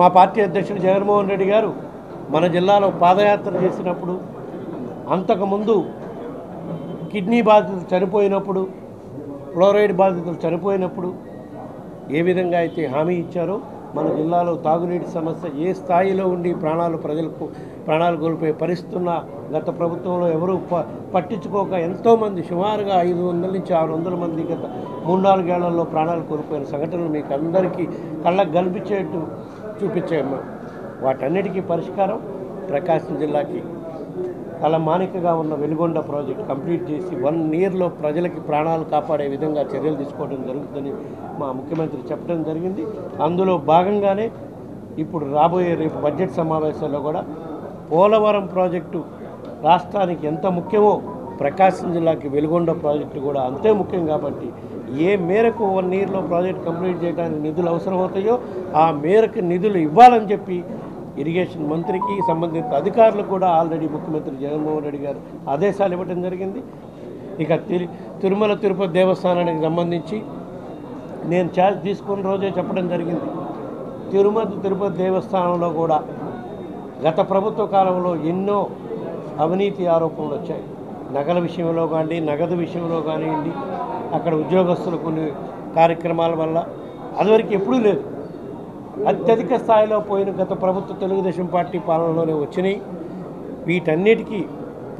మా పార్టీ అధ్యక్షుడు జగన్మోహన్ రెడ్డి గారు మన జిల్లాలో పాదయాత్ర చేసినప్పుడు, అంతకుముందు కిడ్నీ బాధితులు చనిపోయినప్పుడు, ఫ్లోరైడ్ బాధితులు చనిపోయినప్పుడు ఏ విధంగా అయితే హామీ ఇచ్చారో, మన జిల్లాలో తాగునీటి సమస్య ఏ స్థాయిలో ఉండి ప్రాణాలు కోల్పోయే పరిస్థితున్న గత ప్రభుత్వంలో ఎవరూ పట్టించుకోక ఎంతోమంది సుమారుగా 500 నుంచి 600 మంది గత 3-4 ఏళ్లలో ప్రాణాలు కోల్పోయిన సంఘటనలు మీకు అందరికీ కళ్ళకు కనిపించేట్టు చూపించాయమ్మా. వాటన్నిటికీ పరిష్కారం ప్రకాశం జిల్లాకి తలమానికగా ఉన్న వెలిగొండ ప్రాజెక్ట్ కంప్లీట్ చేసి 1 yearలో ప్రజలకి ప్రాణాలు కాపాడే విధంగా చర్యలు తీసుకోవడం జరుగుతుందని మా ముఖ్యమంత్రి చెప్పడం జరిగింది. అందులో భాగంగానే ఇప్పుడు రాబోయే రేపు బడ్జెట్ సమావేశాల్లో కూడా పోలవరం ప్రాజెక్టు రాష్ట్రానికి ఎంత ముఖ్యమో ప్రకాశం జిల్లాకి వెలిగొండ ప్రాజెక్టు కూడా అంతే ముఖ్యం. కాబట్టి ఏ మేరకు 1 yearలో ప్రాజెక్ట్ కంప్లీట్ చేయడానికి నిధులు అవసరమవుతాయో ఆ మేరకు నిధులు ఇవ్వాలని చెప్పి ఇరిగేషన్ మంత్రికి, సంబంధిత అధికారులు కూడా ఆల్రెడీ ముఖ్యమంత్రి జగన్మోహన్ రెడ్డి గారు ఆదేశాలు ఇవ్వడం జరిగింది. ఇక తిరుమల తిరుపతి దేవస్థానానికి సంబంధించి నేను ఛార్జ్ తీసుకున్న రోజే చెప్పడం జరిగింది. తిరుపతి దేవస్థానంలో కూడా గత ప్రభుత్వ కాలంలో ఎన్నో అవినీతి ఆరోపణలు వచ్చాయి. నగల విషయంలో కానివ్వండి, నగదు విషయంలో కానివ్వండి, అక్కడ ఉద్యోగస్తులు కొన్ని కార్యక్రమాల వల్ల అదివరకు ఎప్పుడూ లేదు. అత్యధిక స్థాయిలో పోయిన గత ప్రభుత్వ తెలుగుదేశం పార్టీ పాలనలోనే వచ్చినాయి. వీటన్నిటికీ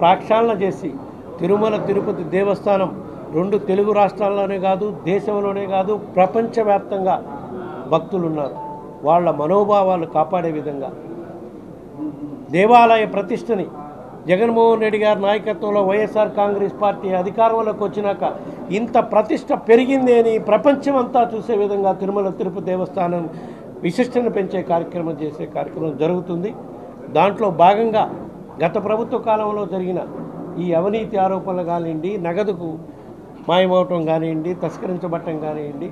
ప్రక్షాళన చేసి తిరుమల తిరుపతి దేవస్థానం 2 తెలుగు రాష్ట్రాల్లోనే కాదు, దేశంలోనే కాదు, ప్రపంచవ్యాప్తంగా భక్తులున్నారు. వాళ్ళ మనోభావాలు కాపాడే విధంగా దేవాలయ ప్రతిష్టని జగన్మోహన్ రెడ్డి గారి నాయకత్వంలో వైఎస్ఆర్ కాంగ్రెస్ పార్టీ అధికారంలోకి వచ్చినాక ఇంత ప్రతిష్ట పెరిగింది అని ప్రపంచమంతా చూసే విధంగా తిరుమల తిరుపతి దేవస్థానం విశిష్టను పెంచే కార్యక్రమం జరుగుతుంది. దాంట్లో భాగంగా గత ప్రభుత్వ కాలంలో జరిగిన ఈ అవినీతి ఆరోపణలు కానివ్వండి, నగదుకు మాయమవటం కానివ్వండి, తస్కరించబట్టం కానివ్వండి,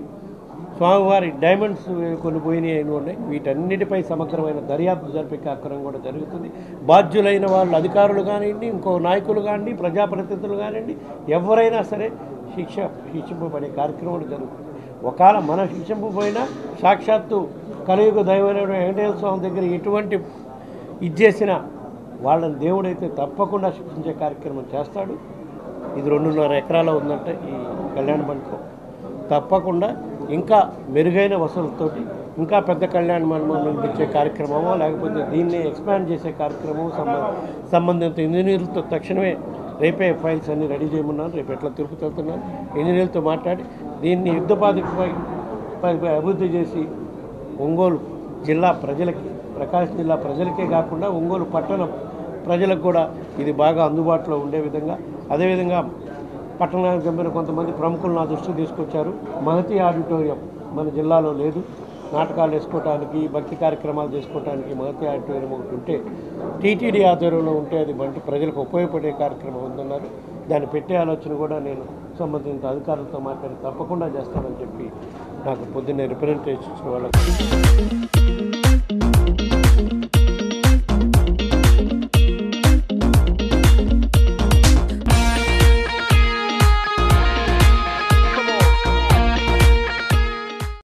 స్వామివారి డైమండ్స్ కొన్ని పోయినాయి అని ఉన్నాయి. వీటన్నిటిపై సమగ్రమైన దర్యాప్తు జరిపే కార్యక్రమం కూడా జరుగుతుంది. బాధ్యులైన వాళ్ళు అధికారులు కానివ్వండి, ఇంకో నాయకులు కానివ్వండి, ప్రజాప్రతినిధులు కానివ్వండి, ఎవరైనా సరే శిక్షింపబడే కార్యక్రమాలు జరుగుతుంది. ఒకవేళ మనం శిక్షింపబోయినా సాక్షాత్తు కలియుగ దైవమైన వెంకటేశ్వర స్వామి దగ్గర ఎటువంటి ఇది చేసినా వాళ్ళని దేవుడైతే తప్పకుండా శిక్షించే కార్యక్రమం చేస్తాడు. ఇది 2.5 ఎకరాల ఉందంటే ఈ కళ్యాణ మండపం తప్పకుండా ఇంకా మెరుగైన వసతులతోటి ఇంకా పెద్ద కళ్యాణ మండపం నిర్మించే కార్యక్రమమో, లేకపోతే దీన్ని ఎక్స్పాండ్ చేసే కార్యక్రమం సంబంధిత ఇంజనీర్లతో తక్షణమే రేపే ఫైల్స్ అన్నీ రెడీ చేయమన్నాను. రేపు ఎట్లా తిరుపతి వెళ్తున్నాను, ఇంజనీర్లతో మాట్లాడి దీన్ని యుద్ధపాధికపై అభివృద్ధి చేసి ఒంగోలు జిల్లా ప్రజలకి, ప్రకాశం జిల్లా ప్రజలకే కాకుండా ఒంగోలు పట్టణం ప్రజలకు కూడా ఇది బాగా అందుబాటులో ఉండే విధంగా, అదేవిధంగా పట్టణానికి చెందిన కొంతమంది ప్రముఖులు నా దృష్టికి తీసుకొచ్చారు. మహతి ఆడిటోరియం మన జిల్లాలో లేదు. నాటకాలు వేసుకోవటానికి, భక్తి కార్యక్రమాలు చేసుకోవటానికి మహతి ఆడిటోరియం ఒకటి ఉంటే, టీటీడీ ఆధ్వర్యంలో ఉంటే అది మంచి ప్రజలకు ఉపయోగపడే కార్యక్రమం ఉందన్నారు. దాన్ని పెట్టే ఆలోచన కూడా నేను సంబంధిత అధికారులతో మాట్లాడి తప్పకుండా చేస్తానని చెప్పి నాకు పొద్దున్నే రిప్రజెంటేషన్ ఇచ్చిన వాళ్ళకి